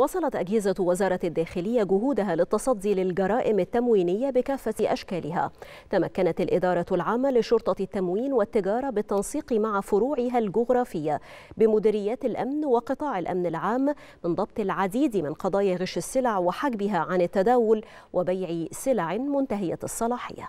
وصلت أجهزة وزارة الداخلية جهودها للتصدي للجرائم التموينية بكافة أشكالها. تمكنت الإدارة العامة لشرطة التموين والتجارة بالتنسيق مع فروعها الجغرافية بمديريات الأمن وقطاع الأمن العام من ضبط العديد من قضايا غش السلع وحجبها عن التداول وبيع سلع منتهية الصلاحية.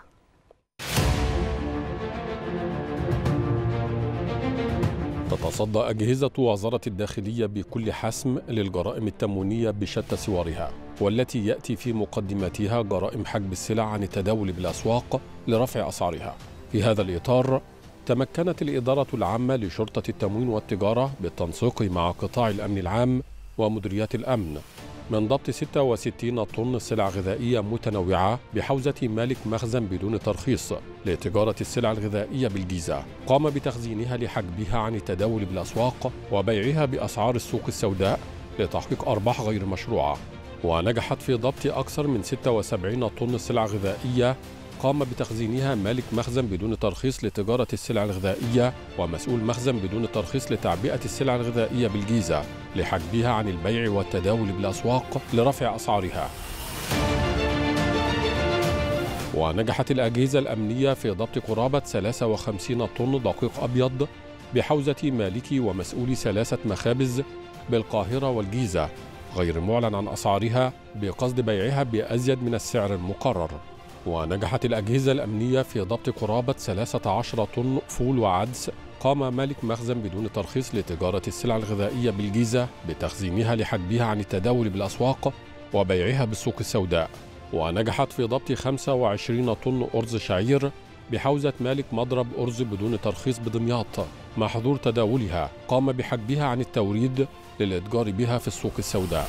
تتصدى أجهزة وزارة الداخلية بكل حسم للجرائم التموينية بشتى صورها، والتي يأتي في مقدمتها جرائم حجب السلع عن التداول بالأسواق لرفع أسعارها. في هذا الإطار تمكنت الإدارة العامة لشرطة التموين والتجارة بالتنسيق مع قطاع الأمن العام ومديريات الأمن من ضبط 66 طن سلع غذائية متنوعة بحوزة مالك مخزن بدون ترخيص لتجارة السلع الغذائية بالجيزة، قام بتخزينها لحجبها عن التداول بالأسواق وبيعها بأسعار السوق السوداء لتحقيق أرباح غير مشروعة. ونجحت في ضبط أكثر من 76 طن سلع غذائية قام بتخزينها مالك مخزن بدون ترخيص لتجارة السلع الغذائية ومسؤول مخزن بدون ترخيص لتعبئة السلع الغذائية بالجيزة لحجبها عن البيع والتداول بالأسواق لرفع أسعارها. ونجحت الأجهزة الأمنية في ضبط قرابة 53 طن دقيق أبيض بحوزة مالكي ومسؤولي 3 مخابز بالقاهرة والجيزة غير معلن عن أسعارها بقصد بيعها بأزيد من السعر المقرر. ونجحت الأجهزة الأمنية في ضبط قرابة 13 طن فول وعدس قام مالك مخزن بدون ترخيص لتجارة السلع الغذائية بالجيزة بتخزينها لحجبها عن التداول بالأسواق وبيعها بالسوق السوداء. ونجحت في ضبط 25 طن أرز شعير بحوزة مالك مضرب أرز بدون ترخيص بدمياط مع حضور تداولها قام بحجبها عن التوريد للإتجار بها في السوق السوداء.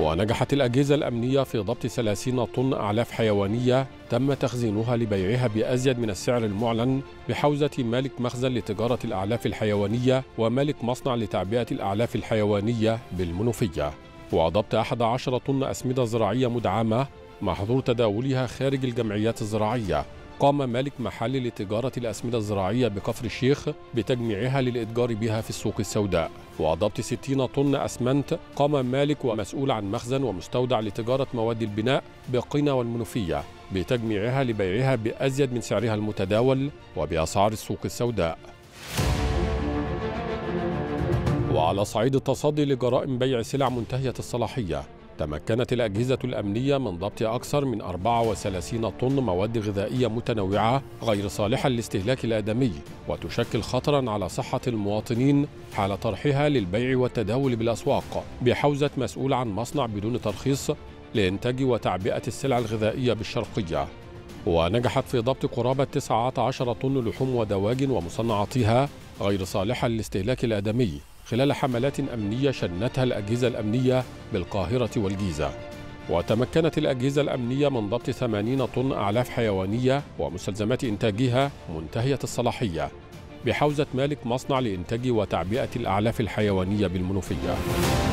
ونجحت الأجهزة الأمنية في ضبط 30 طن أعلاف حيوانية تم تخزينها لبيعها بأزيد من السعر المعلن بحوزة مالك مخزن لتجارة الأعلاف الحيوانية ومالك مصنع لتعبئة الأعلاف الحيوانية بالمنوفية. وضبط 11 طن أسمدة زراعية مدعمة مع حضور تداولها خارج الجمعيات الزراعية قام مالك محل لتجارة الأسمدة الزراعية بكفر الشيخ بتجميعها للإتجار بها في السوق السوداء. وضبط 60 طن أسمنت قام مالك ومسؤول عن مخزن ومستودع لتجارة مواد البناء بقنا والمنوفية بتجميعها لبيعها بأزيد من سعرها المتداول وبأسعار السوق السوداء. وعلى صعيد التصدي لجرائم بيع سلع منتهية الصلاحية تمكنت الأجهزة الأمنية من ضبط أكثر من 34 طن مواد غذائية متنوعة غير صالحة للاستهلاك الآدمي وتشكل خطراً على صحة المواطنين حال طرحها للبيع والتداول بالأسواق بحوزة مسؤول عن مصنع بدون ترخيص لإنتاج وتعبئة السلع الغذائية بالشرقية. ونجحت في ضبط قرابة 19 طن لحوم ودواجن ومصنعاتها غير صالحة للاستهلاك الآدمي خلال حملات أمنية شنتها الأجهزة الأمنية بالقاهرة والجيزة. وتمكنت الأجهزة الأمنية من ضبط 80 طن أعلاف حيوانية ومستلزمات إنتاجها منتهية الصلاحية بحوزة مالك مصنع لإنتاج وتعبئة الأعلاف الحيوانية بالمنوفية.